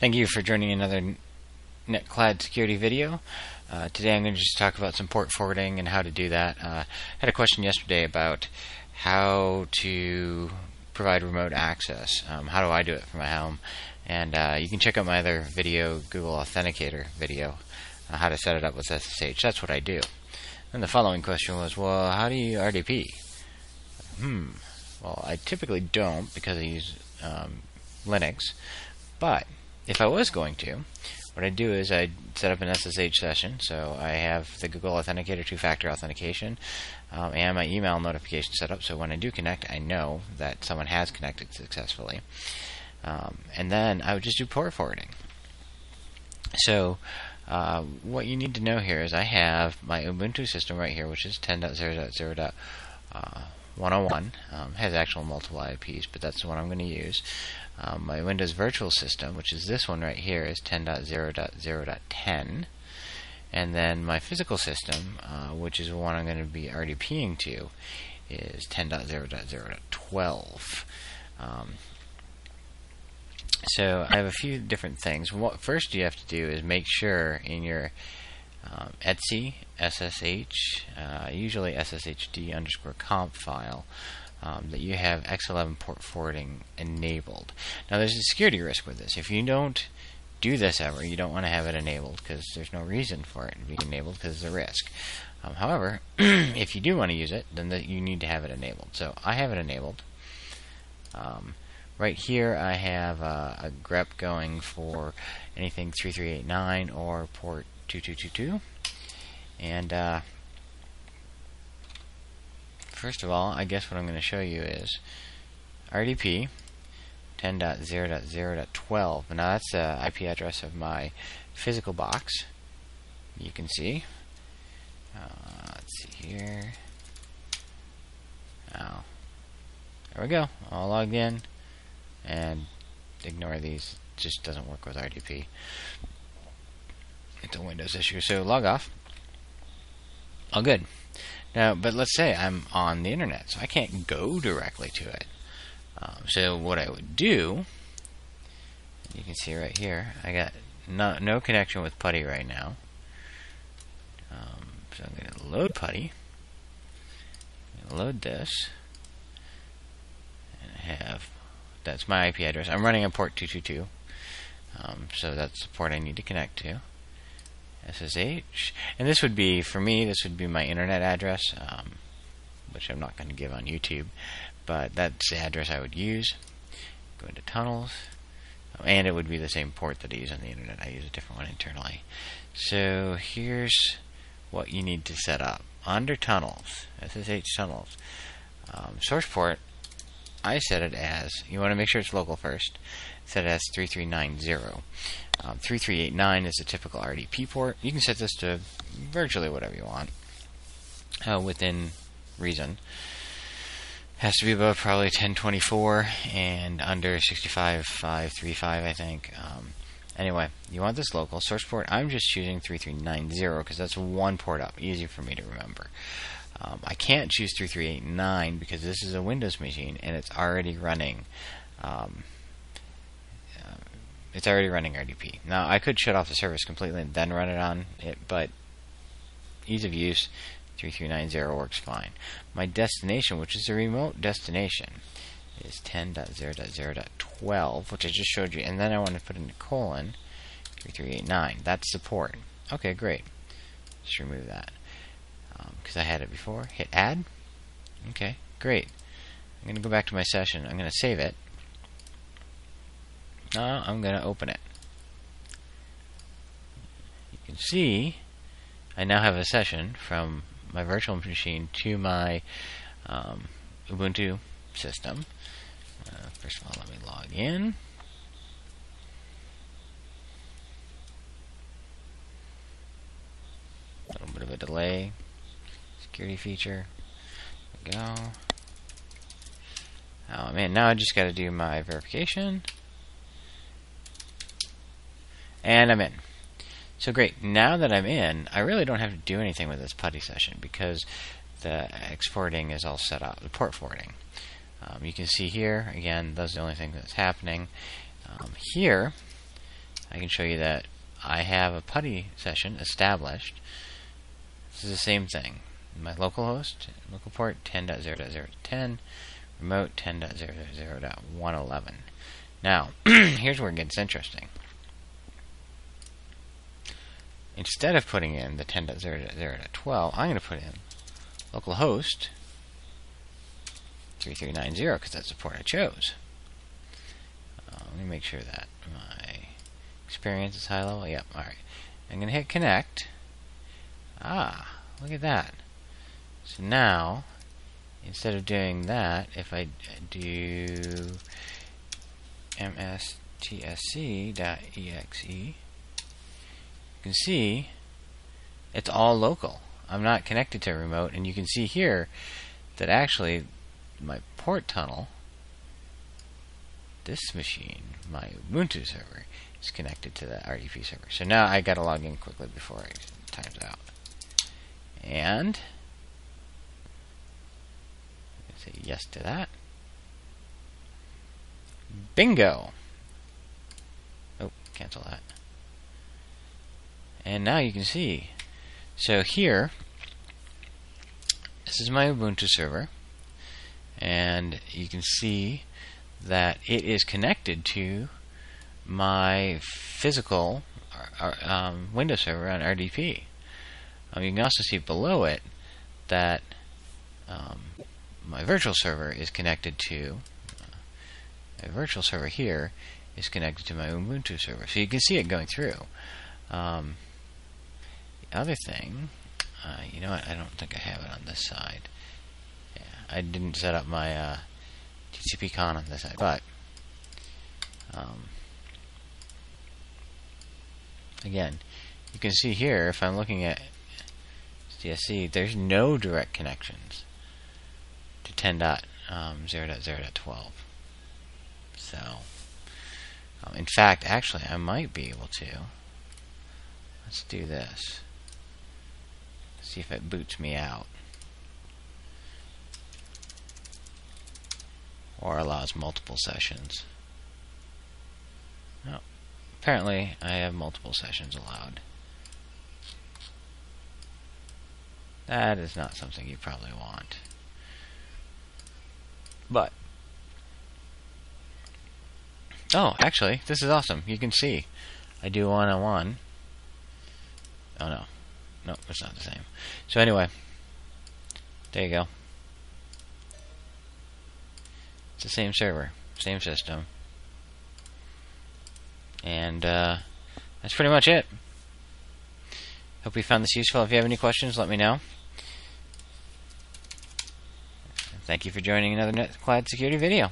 Thank you for joining another NetClad Security video. Today I'm going to just talk about some port forwarding and how to do that. I had a question yesterday about how to provide remote access. How do I do it from my home? And you can check out my other video, Google Authenticator video, how to set it up with SSH. That's what I do. And the following question was, well, how do you RDP? Well, I typically don't because I use Linux, but if I was going to, what I'd do is I'd set up an SSH session, so I have the Google Authenticator two-factor authentication and my email notification set up, so when I do connect, I know that someone has connected successfully. And then I would just do port forwarding. So what you need to know here is I have my Ubuntu system right here, which is 10.0.0.101, has actual multiple IPs, but that's the one I'm going to use. My Windows virtual system, which is this one right here, is 10.0.0.10, and then my physical system, which is the one I'm going to be RDPing to, is 10.0.0.12. So I have a few different things. What first you have to do is make sure in your etc ssh, usually sshd underscore conf file, that you have X11 port forwarding enabled. Now there's a security risk with this. If you don't do this ever, you don't want to have it enabled because there's no reason for it to be enabled because there's a risk. However, if you do want to use it, then you need to have it enabled. So I have it enabled. Right here I have a grep going for anything 3389 or port 2222, and first of all, I guess what I'm going to show you is RDP 10.0.0.12. Now that's the IP address of my physical box. You can see. Let's see here. Oh, there we go. All logged in, and ignore these. It just doesn't work with RDP. It's a Windows issue. So log off. All good. Now, but let's say I'm on the internet, so I can't go directly to it. So what I would do, you can see right here, I got no connection with PuTTY right now. So I'm going to load PuTTY. I'm going to load this, and I have that's my IP address. I'm running a port 222, so that's the port I need to connect to. SSH, and this would be, for me, this would be my internet address, which I'm not going to give on YouTube, but that's the address I would use. Go into tunnels, and it would be the same port that I use on the internet. I use a different one internally. So here's what you need to set up. Under tunnels, SSH tunnels, source port, I set it as, you want to make sure it's local first, set it as 3390. 3389 is a typical RDP port. You can set this to virtually whatever you want, within reason. Has to be above probably 1024 and under 65535, I think. Anyway, you want this local source port. I'm just choosing 3390 because that's one port up, easy for me to remember. I can't choose 3389 because this is a Windows machine and it's already running. It's already running RDP. Now I could shut off the service completely and then run it on it, but ease of use, 3390 works fine. My destination, which is a remote destination, is 10.0.0.12, which I just showed you, and then I want to put in a colon 3389. That's the port. Okay, great. Just remove that because I had it before. Hit add. Okay, great. I'm going to go back to my session. I'm going to save it. Now I'm going to open it. You can see I now have a session from my virtual machine to my Ubuntu system. First of all, let me log in. A little bit of a delay. Security feature. There we go. Oh man, now I just got to do my verification. And I'm in. So great. Now that I'm in, I really don't have to do anything with this PuTTY session because the exporting is all set up, the port forwarding. You can see here, again, that's the only thing that's happening. Here, I can show you that I have a PuTTY session established. This is the same thing. My localhost, local port 10.0.0.10, remote 10.0.0.111. Now, here's where it gets interesting. Instead of putting in the 10.0.0.12, I'm going to put in localhost 3390 because that's the port I chose. Let me make sure that my experience is high level. Yep, alright. I'm going to hit connect. Ah, look at that. So now, instead of doing that, if I do mstsc.exe, you can see it's all local. I'm not connected to a remote, and you can see here that actually my port tunnel, this machine, my Ubuntu server, is connected to that RDP server. So now I got to log in quickly before it times out. And say yes to that. Bingo! Oh, cancel that. And now you can see. So here, this is my Ubuntu server, and you can see that it is connected to my physical Windows server on RDP. You can also see below it that my virtual server is connected to a virtual server here is connected to my Ubuntu server. So you can see it going through. The other thing, you know what, I don't think I have it on this side. Yeah, I didn't set up my TCP con on this side, but again, you can see here, if I'm looking at DSC, there's no direct connections to 10.0.0.12. So, in fact, actually, I might be able to. Let's do this. See if it boots me out. Or allows multiple sessions. No. Apparently, I have multiple sessions allowed. That is not something you probably want. But, oh, actually, this is awesome. You can see I do one-on-one. Oh, no. No, it's not the same. So anyway, there you go. It's the same server, same system. And that's pretty much it. Hope you found this useful. If you have any questions, let me know. Thank you for joining another NetClad Security video.